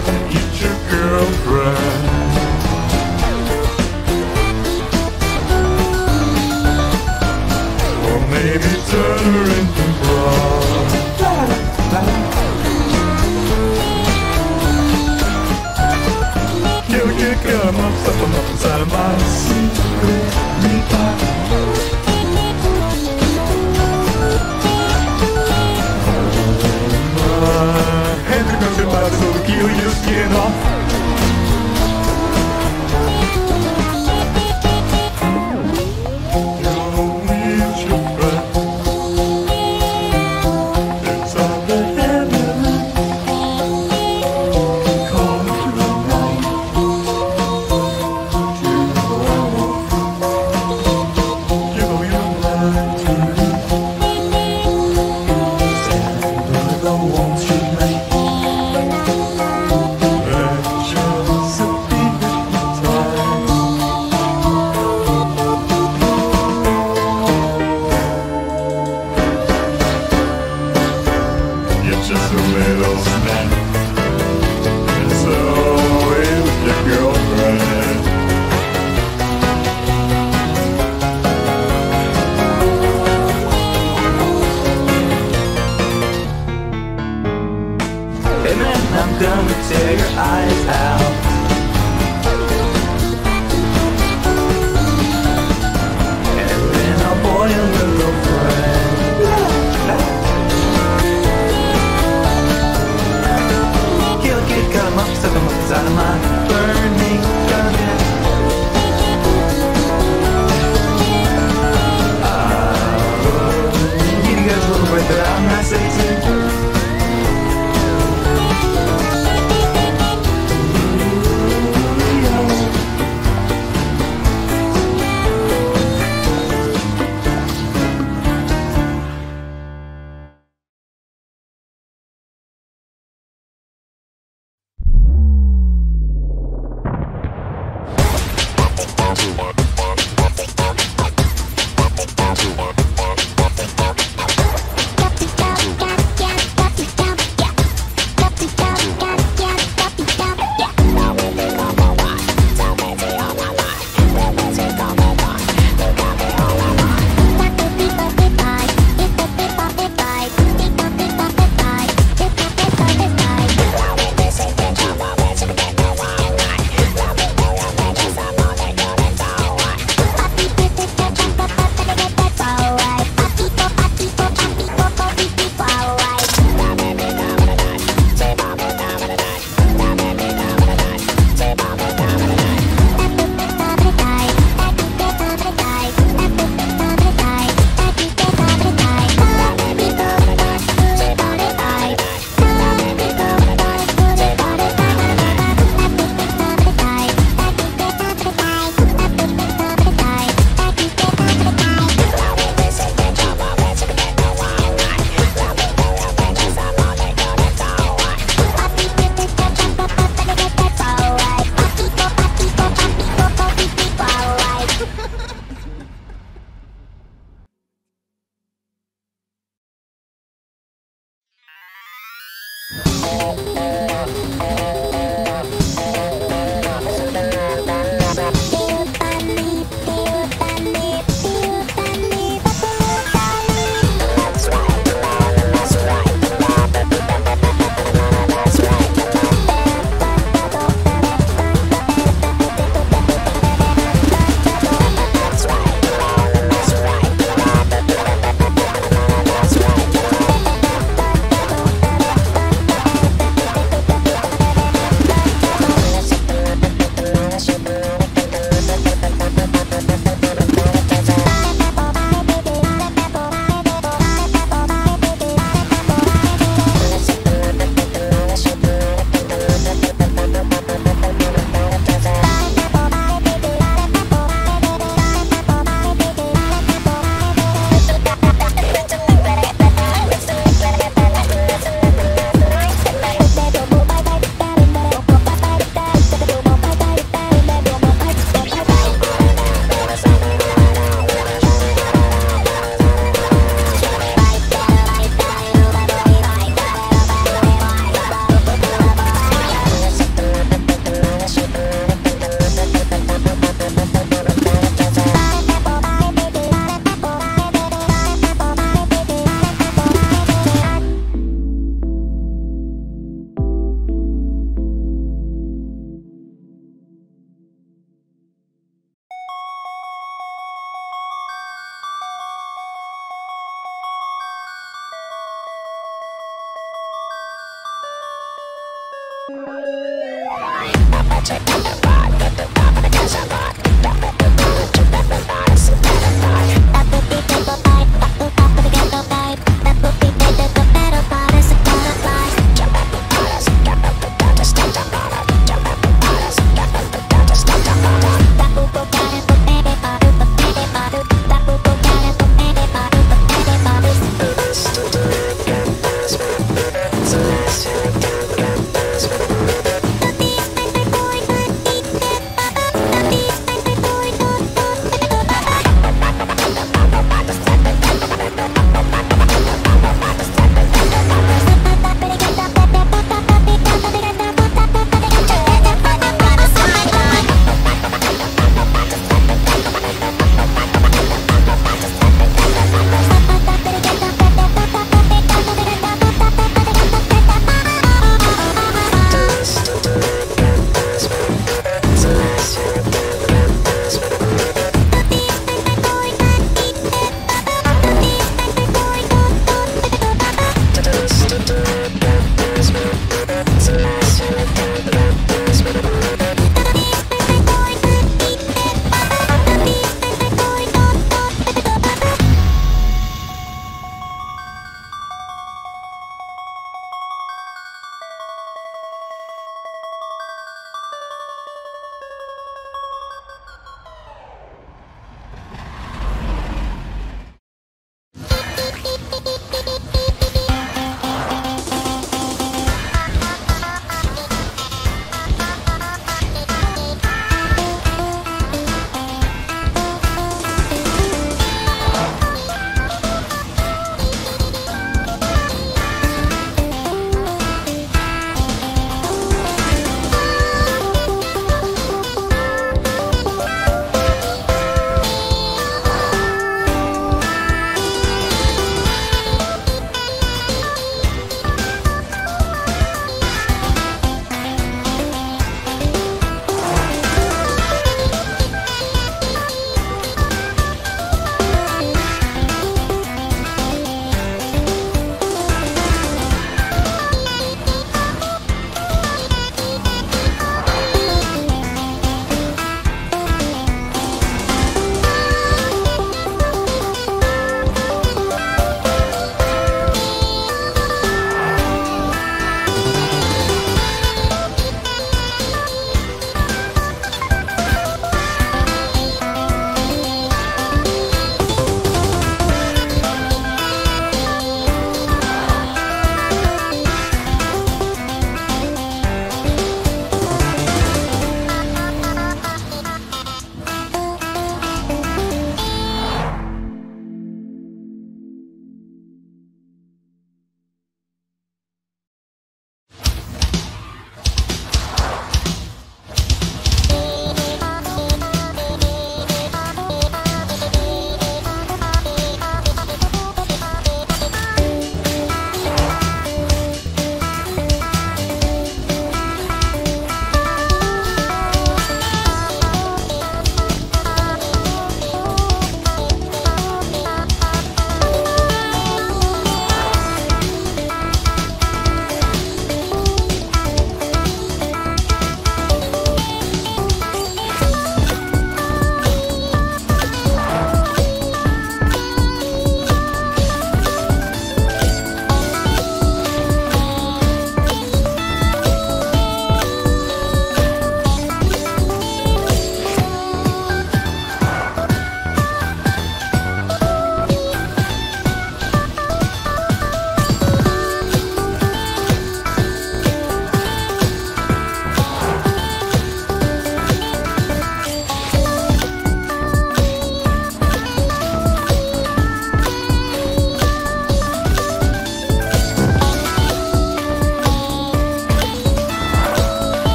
drive and get your girl right. Or maybe turn her into broad. Kill a good girl, I'm stuff them up inside of my secret reaper. Peel your skin off. You'll meet your friend inside the heaven. Come along tomorrow. Give your mind to me. Send the ones you make. Just a little snack, and so away with your girlfriend. And then I'm gonna tear your eyes out. And then I'll boil your little friend. Out of my burning gun. Give you guys a little break that I'm not 16.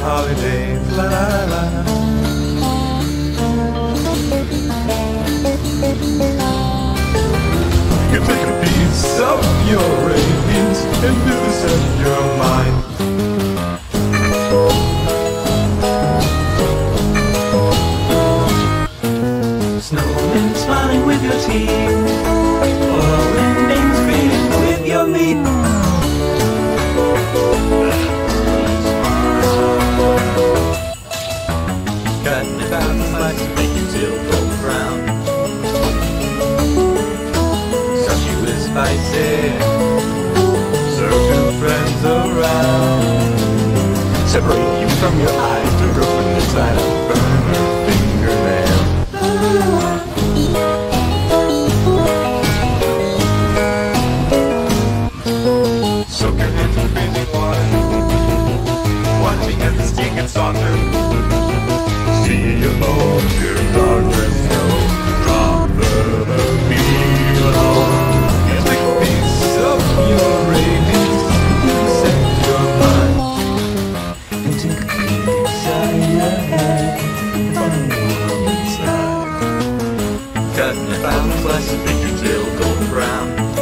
holiday, la la la. You take a piece of your radiance and do the set your mind. Snowmen smiling with your teeth, all endings greeting with your meat. Spicy, circle friends around, separate you from your eyes to grow from the side of burn your fingernail. Soak your hands in freezing water, watching as the stick gets softer. See you all your darkness go, drop the beat alone. Cutting your fountain flesh and make your tail go brown.